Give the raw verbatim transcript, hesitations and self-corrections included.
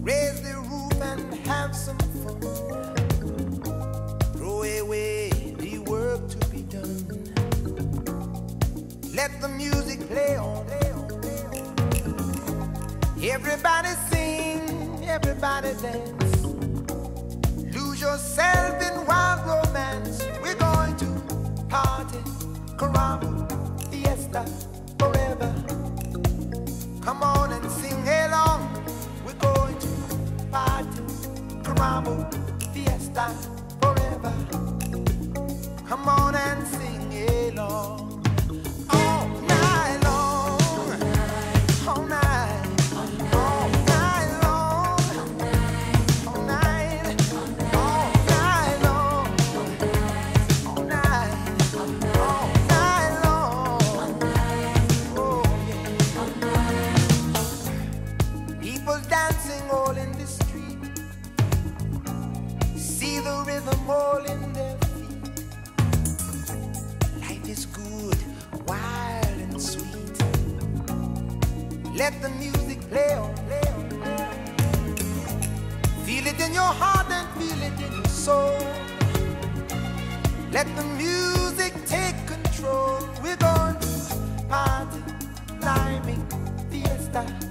Raise the roof and have some fun. Throw away the work to be done. Let the music play on. Everybody sing, everybody dance. Lose yourself in wild romance. We're going to party, caramba, fiesta, forever. Come on and sing along. We're going to party, caramba, fiesta, forever. Come on and sing along. All night long, all night. All in their feet. Life is good, wild and sweet. Let the music play on, play on, play on. Feel it in your heart and feel it in your soul. Let the music take control. We're going to party, climbing, fiesta.